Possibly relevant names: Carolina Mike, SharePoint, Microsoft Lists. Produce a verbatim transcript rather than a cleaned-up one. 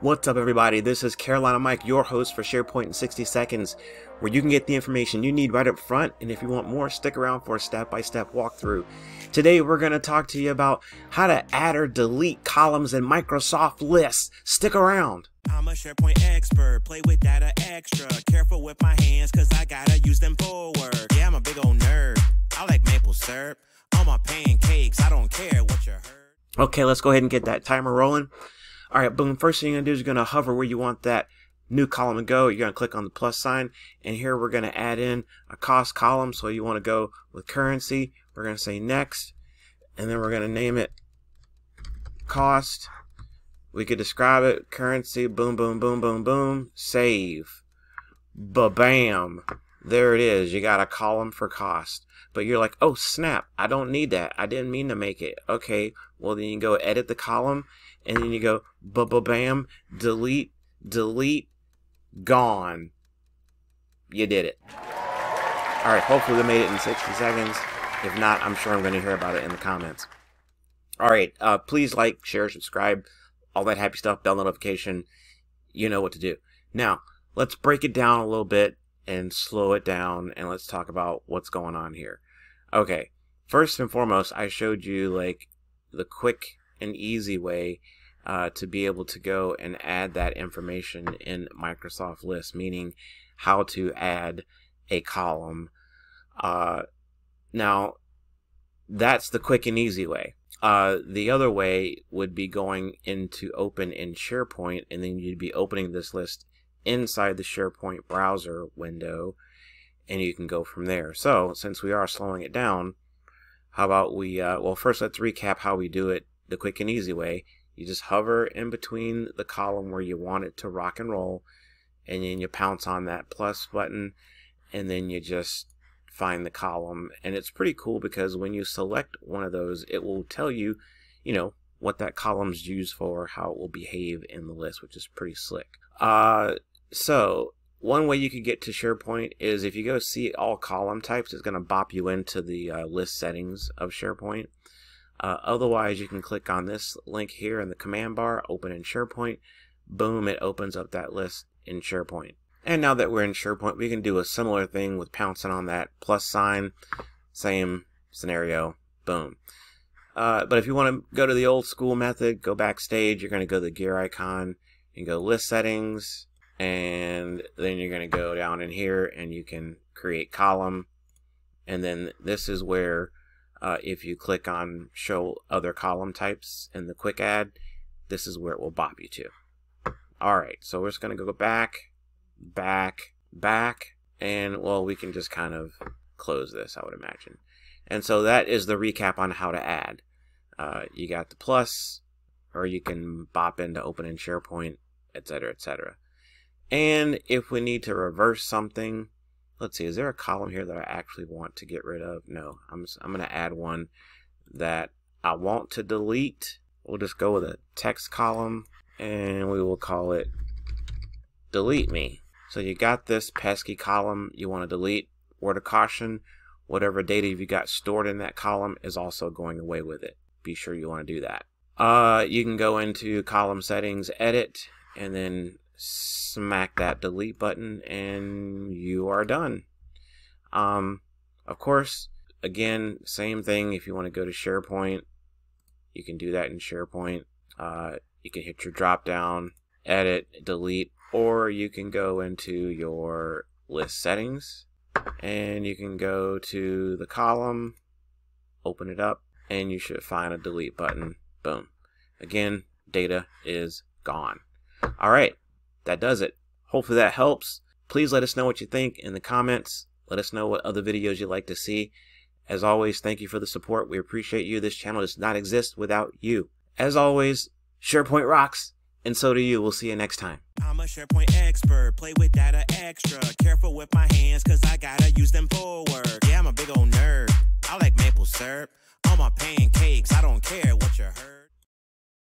What's up everybody, this is Carolina Mike, your host for SharePoint in sixty seconds, where you can get the information you need right up front, and if you want more, stick around for a step-by-step walkthrough. Today we're going to talk to you about how to add or delete columns in Microsoft Lists. Stick around. I'm a SharePoint expert, play with data extra, careful with my hands cause I gotta use them for work. Yeah, I'm a big old nerd, I like maple syrup, on my pancakes, I don't care what you heard. Okay, let's go ahead and get that timer rolling. All right, boom, first thing you're going to do is you're going to hover where you want that new column to go. You're going to click on the plus sign, and here we're going to add in a cost column. So you want to go with currency. We're going to say next, and then we're going to name it cost. We could describe it, currency, boom, boom, boom, boom, boom, save. Ba-bam. There it is. You got a column for cost. But you're like, oh, snap, I don't need that. I didn't mean to make it. Okay, well, then you can go edit the column, and then you go, ba-ba-bam, delete, delete, gone. You did it. All right, hopefully we made it in sixty seconds. If not, I'm sure I'm going to hear about it in the comments. All right, uh, please like, share, subscribe, all that happy stuff, bell notification. You know what to do. Now, let's break it down a little bit and slow it down, and let's talk about what's going on here. Okay, first and foremost, I showed you like the quick and easy way uh, to be able to go and add that information in Microsoft Lists, meaning how to add a column. Uh, now, that's the quick and easy way. Uh, the other way would be going into Open in SharePoint, and then you'd be opening this list inside the SharePoint browser window, and you can go from there. So since we are slowing it down, how about we uh, well first let's recap how we do it the quick and easy way. You just hover in between the column where you want it to rock and roll, and then you pounce on that plus button, and then you just find the column. And it's pretty cool because when you select one of those, it will tell you you know what that column's used for, how it will behave in the list, which is pretty slick. Uh, so one way you could get to SharePoint is if you go see all column types, it's going to bop you into the uh, list settings of SharePoint. Uh, otherwise, you can click on this link here in the command bar, open in SharePoint. Boom, it opens up that list in SharePoint. And now that we're in SharePoint, we can do a similar thing with pouncing on that plus sign. Same scenario. Boom. Uh, but if you want to go to the old school method, go backstage, you're going to go to the gear icon. You can go list settings, and then you're going to go down in here and you can create column. And then this is where uh, if you click on show other column types in the quick add, this is where it will bop you to. Alright, so we're just going to go back, back, back, and well, we can just kind of close this, I would imagine. And so that is the recap on how to add. Uh, you got the plus, or you can bop into Open in SharePoint, etc, et cetera. And if we need to reverse something, let's see, is there a column here that I actually want to get rid of? No, I'm, just, I'm going to add one that I want to delete. We'll just go with a text column, and we will call it Delete Me. So you got this pesky column you want to delete. Word of caution, whatever data you got stored in that column is also going away with it. Be sure you want to do that. Uh, you can go into column settings, edit, and then smack that delete button, and you are done. Um, of course, again, same thing. If you want to go to SharePoint, you can do that in SharePoint. Uh, you can hit your drop down, edit, delete, or you can go into your list settings, and you can go to the column, open it up, and you should find a delete button. Boom. Again, data is gone. All right, that does it. Hopefully that helps. Please let us know what you think in the comments. Let us know what other videos you'd like to see. As always, thank you for the support. We appreciate you. This channel does not exist without you. As always, SharePoint rocks, and so do you. We'll see you next time. I'm a SharePoint expert, play with data extra, careful with my hands cause I gotta use them for work. Yeah, I'm a big old nerd, I like maple syrup, on my pancakes, I don't care what you heard.